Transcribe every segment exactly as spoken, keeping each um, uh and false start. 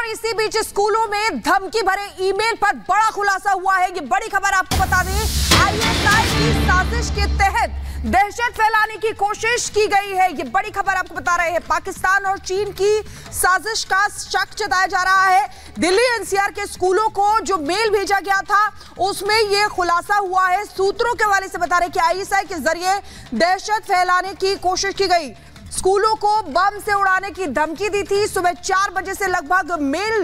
और इसी बीच स्कूलों में धमकी भरे ईमेल पर बड़ा खुलासा हुआ है। ये बड़ी खबर आपको बता दें, आईएसआई की साजिश के तहत दहशत फैलाने की कोशिश की गई है। ये बड़ी खबर आपको बता रहे हैं, पाकिस्तान और चीन की साजिश का शक जताया जा रहा है। दिल्ली एनसीआर के स्कूलों को जो मेल भेजा गया था उसमें यह खुलासा हुआ है। सूत्रों के हवाले से बता रहे कि आईएसआई के जरिए दहशत फैलाने की कोशिश की गई, स्कूलों को बम से उड़ाने की धमकी दी थी। सुबह चार बजे से लगभग मेल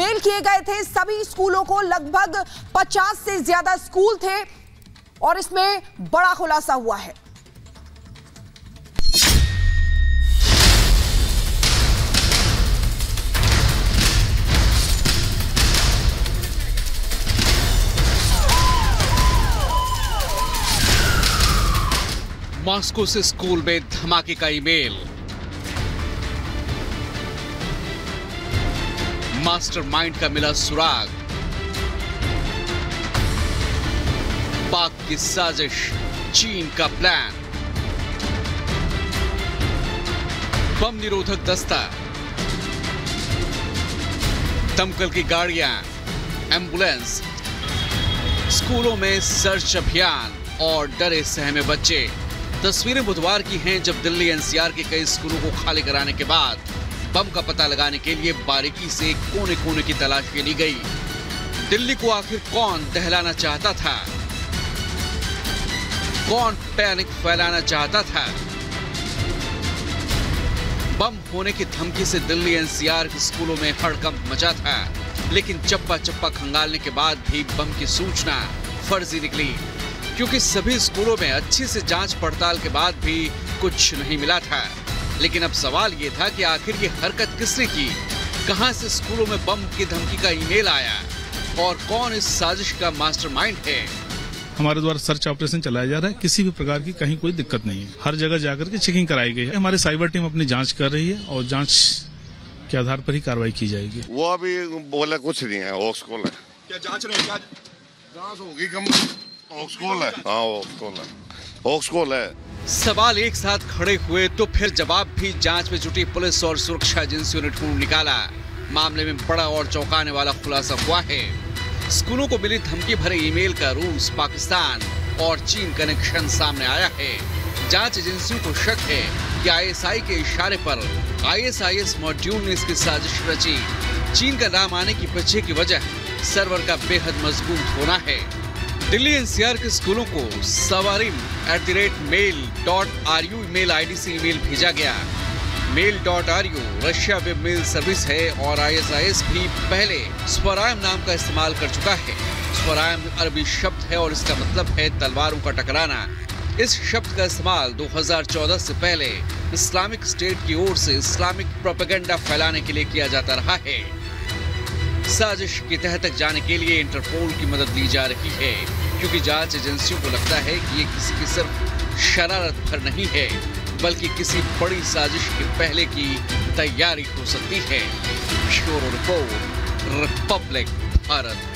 मेल किए गए थे। सभी स्कूलों को लगभग पचास से ज्यादा स्कूल थे और इसमें बड़ा खुलासा हुआ है। मॉस्को से स्कूल में धमाके का ईमेल, मास्टरमाइंड का मिला सुराग, पाक की साजिश, चीन का प्लान, बम निरोधक दस्ता, दमकल की गाड़ियां, एम्बुलेंस, स्कूलों में सर्च अभियान और डरे सहमे बच्चे। तस्वीरें बुधवार की हैं जब दिल्ली एनसीआर के कई स्कूलों को खाली कराने के बाद बम का पता लगाने के लिए बारीकी से कोने कोने की तलाश की ली गई। दिल्ली को आखिर कौन दहलाना चाहता था, कौन पैनिक फैलाना चाहता था। बम होने की धमकी से दिल्ली एनसीआर के स्कूलों में हड़कंप मचा था, लेकिन चप्पा चप्पा खंगालने के बाद भी बम की सूचना फर्जी निकली, क्योंकि सभी स्कूलों में अच्छे से जांच पड़ताल के बाद भी कुछ नहीं मिला था। लेकिन अब सवाल ये था कि आखिर ये हरकत किसने की, कहां से स्कूलों में बम की धमकी का ईमेल आया और कौन इस साजिश का मास्टरमाइंड है। हमारे द्वारा सर्च ऑपरेशन चलाया जा रहा है, किसी भी प्रकार की कहीं कोई दिक्कत नहीं है, हर जगह जाकर के चेकिंग कराई गई है। हमारी साइबर टीम अपनी जाँच कर रही है और जाँच के आधार पर ही कार्रवाई की जाएगी। वो अभी बोला कुछ नहीं है, ऑक्सकॉल है, हाँ ऑक्सकॉल है, ऑक्सकॉल है। सवाल एक साथ खड़े हुए तो फिर जवाब भी जांच में जुटी पुलिस और सुरक्षा एजेंसियों ने ढूंढ निकाला। मामले में बड़ा और चौंकाने वाला खुलासा हुआ है। स्कूलों को मिली धमकी भरे ईमेल का रूस, पाकिस्तान और चीन कनेक्शन सामने आया है। जांच एजेंसियों को शक है कि आईएसआई के इशारे पर आईएसआईएस मॉड्यूल ने इसकी साजिश रची। चीन का नाम आने की पीछे की वजह सर्वर का बेहद मजबूत होना है। दिल्ली एनसीआर के स्कूलों को savarin at mail dot R U mail ID से ईमेल भेजा गया। Mail dot R U Russia web mail service है और आईएसआईएस भी पहले स्वरायम नाम का इस्तेमाल कर चुका है। स्वरायम अरबी शब्द है और इसका मतलब है तलवारों का टकराना। इस शब्द का इस्तेमाल दो हज़ार चौदह से पहले इस्लामिक स्टेट की ओर से इस्लामिक प्रोपेगेंडा फैलाने के लिए किया जाता रहा है। साजिश की तह तक जाने के लिए इंटरपोल की मदद ली जा रही है, क्योंकि जांच एजेंसियों को लगता है कि ये किसी की सिर्फ शरारत भर नहीं है, बल्कि किसी बड़ी साजिश के पहले की तैयारी हो सकती है। Bureau report, Republic Bharat.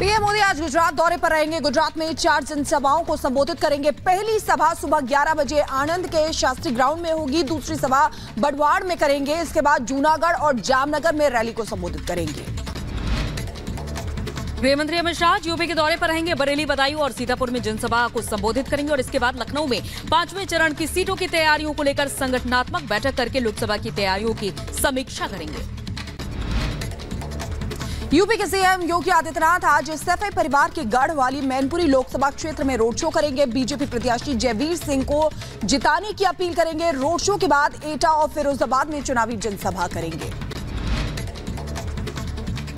PM Modi आज गुजरात दौरे पर रहेंगे। गुजरात में चार जनसभाओं को संबोधित करेंगे। पहली सभा सुबह ग्यारह बजे आनंद के शास्त्री ग्राउंड में होगी। दूसरी सभा बड़वाड़ में करेंगे। इसके बाद जूनागढ़ और जामनगर में रैली को संबोधित करेंगे। गृह मंत्री अमित शाह यूपी के दौरे पर रहेंगे। बरेली, बदायूं और सीतापुर में जनसभा को संबोधित करेंगे और इसके बाद लखनऊ में पांचवें चरण की सीटों की तैयारियों को लेकर संगठनात्मक बैठक करके लोकसभा की तैयारियों की समीक्षा करेंगे। यूपी के सीएम योगी आदित्यनाथ आज सफाई परिवार के गढ़ वाली मैनपुरी लोकसभा क्षेत्र में रोड शो करेंगे। बीजेपी प्रत्याशी जयवीर सिंह को जिताने की अपील करेंगे। रोड शो के बाद एटा और फिरोजाबाद में चुनावी जनसभा करेंगे।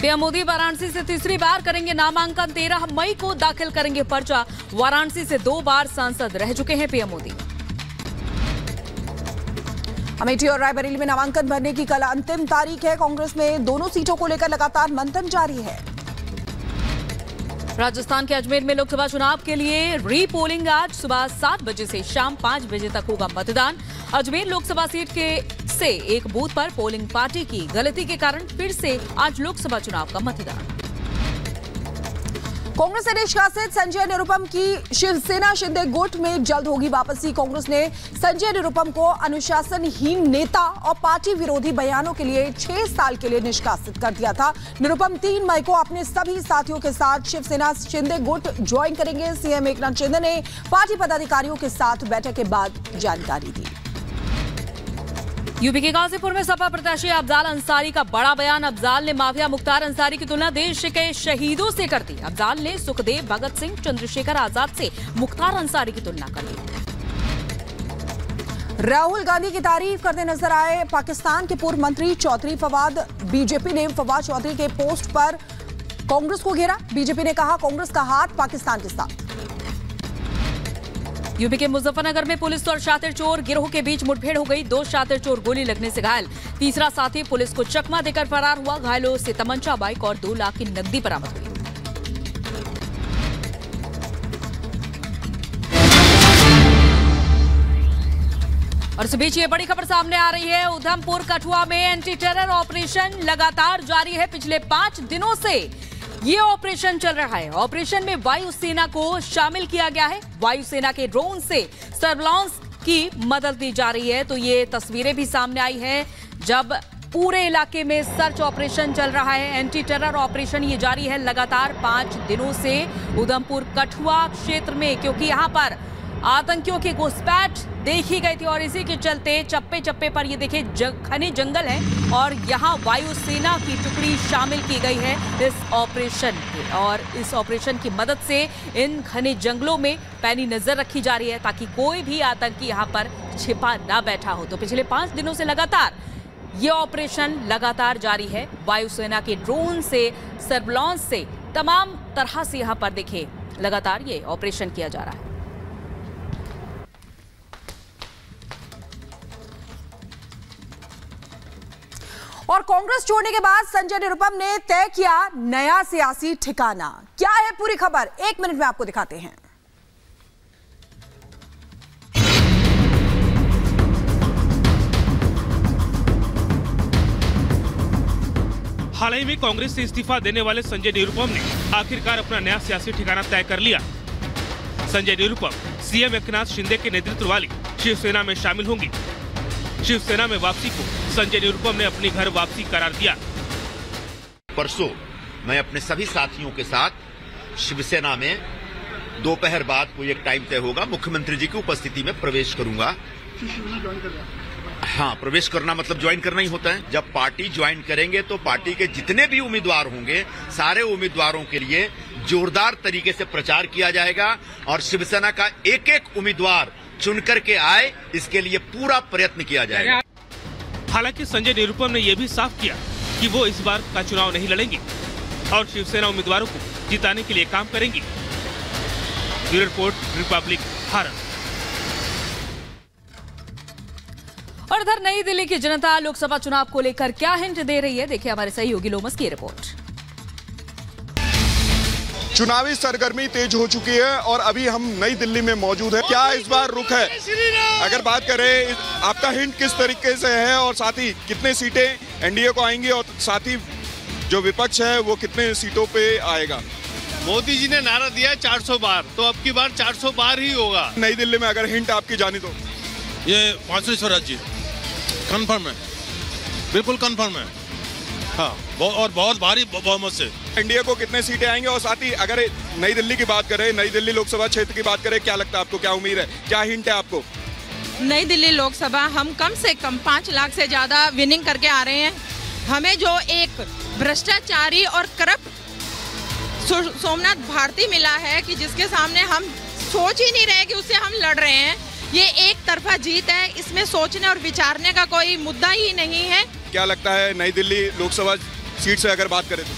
पीएम मोदी वाराणसी से तीसरी बार करेंगे नामांकन, तेरह मई को दाखिल करेंगे पर्चा। वाराणसी से दो बार सांसद रह चुके हैं पीएम मोदी। अमेठी और रायबरेली में नामांकन भरने की कल अंतिम तारीख है। कांग्रेस में दोनों सीटों को लेकर लगातार मंथन जारी है। राजस्थान के अजमेर में लोकसभा चुनाव के लिए रीपोलिंग आज सुबह सात बजे से शाम पांच बजे तक होगा मतदान। अजमेर लोकसभा सीट के से एक बूथ पर पोलिंग पार्टी की गलती के कारण फिर से आज लोकसभा चुनाव का मतदान। कांग्रेस प्रदेश कांसेट संजय निरुपम की शिवसेना शिंदे गुट में जल्द होगी वापसी। कांग्रेस ने संजय निरुपम को अनुशासनहीन नेता और पार्टी विरोधी बयानों के लिए छह साल के लिए निष्कासित कर दिया था। निरुपम तीन मई को अपने सभी साथियों के साथ शिवसेना शिंदे गुट ज्वाइन करेंगे। सीएम एकनाथ शिंदे ने पार्टी पदाधिकारियों के साथ बैठक के बाद जानकारी दी। यूपी के गाजीपुर में सपा प्रत्याशी अब्दाल अंसारी का बड़ा बयान। अब्दाल ने माफिया मुख्तार अंसारी की तुलना देश के शहीदों से कर दी। अब्दाल ने सुखदेव, भगत सिंह, चंद्रशेखर आजाद से मुख्तार अंसारी की तुलना कर दी। राहुल गांधी की तारीफ करते नजर आए पाकिस्तान के पूर्व मंत्री चौधरी फवाद। बीजेपी ने फवाद चौधरी के पोस्ट पर कांग्रेस को घेरा। बीजेपी ने कहा कांग्रेस का हाथ पाकिस्तान के साथ। यूपी के मुजफ्फरनगर में पुलिस और शातिर चोर गिरोह के बीच मुठभेड़ हो गई। दो शातिर चोर गोली लगने से घायल, तीसरा साथी पुलिस को चकमा देकर फरार हुआ। घायलों से तमंचा, बाइक और दो लाख की नकदी बरामद हुई। और इस बीच ये बड़ी खबर सामने आ रही है। उधमपुर कठुआ में एंटी टेरर ऑपरेशन लगातार जारी है। पिछले पांच दिनों से ये ऑपरेशन चल रहा है। ऑपरेशन में वायुसेना को शामिल किया गया है। वायुसेना के ड्रोन से सर्विलांस की मदद दी जा रही है। तो ये तस्वीरें भी सामने आई है जब पूरे इलाके में सर्च ऑपरेशन चल रहा है। एंटी टेरर ऑपरेशन ये जारी है लगातार पांच दिनों से उधमपुर कठुआ क्षेत्र में, क्योंकि यहाँ पर आतंकियों की घुसपैठ देखी गई थी और इसी के चलते चप्पे चप्पे पर ये देखिए जग, घने जंगल है और यहाँ वायुसेना की टुकड़ी शामिल की गई है इस ऑपरेशन में। और इस ऑपरेशन की मदद से इन घने जंगलों में पैनी नजर रखी जा रही है ताकि कोई भी आतंकी यहाँ पर छिपा ना बैठा हो। तो पिछले पांच दिनों से लगातार ये ऑपरेशन लगातार जारी है। वायुसेना के ड्रोन से, सर्विलांस से, तमाम तरह से यहाँ पर देखिए लगातार ये ऑपरेशन किया जा रहा है। और कांग्रेस छोड़ने के बाद संजय निरुपम ने तय किया नया सियासी ठिकाना। क्या है पूरी खबर एक मिनट में आपको दिखाते हैं। हाल ही में कांग्रेस से इस्तीफा देने वाले संजय निरुपम ने आखिरकार अपना नया सियासी ठिकाना तय कर लिया। संजय निरुपम सीएम एकनाथ शिंदे के नेतृत्व वाली शिवसेना में शामिल होंगी। शिवसेना में वापसी को संजय निरुपम ने अपने घर वापसी करार दिया। परसों मैं अपने सभी साथियों के साथ शिवसेना में दोपहर बाद कोई एक टाइम तय होगा, मुख्यमंत्री जी की उपस्थिति में प्रवेश करूंगा। हाँ, प्रवेश करना मतलब ज्वाइन करना ही होता है। जब पार्टी ज्वाइन करेंगे तो पार्टी के जितने भी उम्मीदवार होंगे सारे उम्मीदवारों के लिए जोरदार तरीके से प्रचार किया जाएगा और शिवसेना का एक एक उम्मीदवार चुनकर के आए इसके लिए पूरा प्रयत्न किया जाएगा। हालांकि संजय निरुपम ने यह भी साफ किया कि वो इस बार का चुनाव नहीं लड़ेंगे और शिवसेना उम्मीदवारों को जिताने के लिए काम करेंगी। Bureau report, Republic Bharat. और इधर नई दिल्ली की जनता लोकसभा चुनाव को लेकर क्या हिंट दे रही है, देखिए हमारे सहयोगी लोमस की रिपोर्ट। चुनावी सरगर्मी तेज हो चुकी है और अभी हम नई दिल्ली में मौजूद है। क्या इस बार रुख है? अगर बात करें आपका हिंट किस तरीके से है और साथ ही कितने सीटें एनडीए को आएंगी और साथ ही जो विपक्ष है वो कितने सीटों पे आएगा? मोदी जी ने नारा दिया है चार सौ बार, तो अब की बार चार सौ बार ही होगा। नई दिल्ली में अगर हिंट आपकी जानी तो ये बांसुरी स्वराज जी कन्फर्म है, बिल्कुल कन्फर्म है। हाँ, और बहुत भारी बहुमत से। एनडीए को कितने सीटें आएंगे और साथ ही अगर नई दिल्ली की बात करें, नई दिल्ली लोकसभा क्षेत्र की बात करें, क्या लगता है आपको, क्या उम्मीद है, क्या हिंट है आपको? नई दिल्ली लोकसभा हम कम से कम पाँच लाख से ज्यादा विनिंग करके आ रहे हैं। हमें जो एक भ्रष्टाचारी और करप्ट सोमनाथ भारती मिला है कि जिसके सामने हम सोच ही नहीं रहे कि उससे हम लड़ रहे हैं, ये एक तरफा जीत है। इसमें सोचने और विचारने का कोई मुद्दा ही नहीं है। क्या लगता है नई दिल्ली लोकसभा सीट से अगर बात करें तो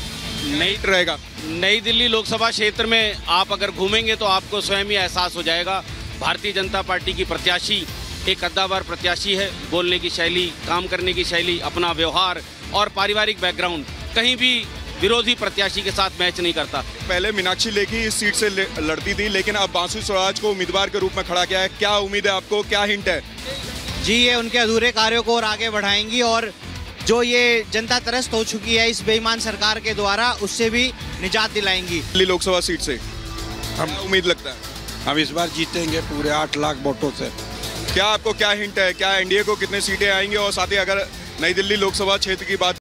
नई रहेगा? नई दिल्ली लोकसभा क्षेत्र में आप अगर घूमेंगे तो आपको स्वयं ही एहसास हो जाएगा। भारतीय जनता पार्टी की प्रत्याशी एक अद्दावार प्रत्याशी है। बोलने की शैली, काम करने की शैली, अपना व्यवहार और पारिवारिक बैकग्राउंड कहीं भी विरोधी प्रत्याशी के साथ मैच नहीं करता। पहले मीनाक्षी लेखी इस सीट से लड़ती थी लेकिन अब बांसुरी स्वराज को उम्मीदवार के रूप में खड़ा किया है। क्या उम्मीद है आपको, क्या हिंट है? जी ये उनके अधूरे कार्यों को और आगे बढ़ाएंगी और जो ये जनता त्रस्त हो चुकी है इस बेईमान सरकार के द्वारा, उससे भी निजात दिलाएंगी। दिल्ली लोकसभा सीट से हम उम्मीद लगता है हम इस बार जीतेंगे पूरे आठ लाख वोटों से। क्या आपको क्या हिंट है, क्या एनडीए को कितने सीटें आएंगी और साथ ही अगर नई दिल्ली लोकसभा क्षेत्र की बात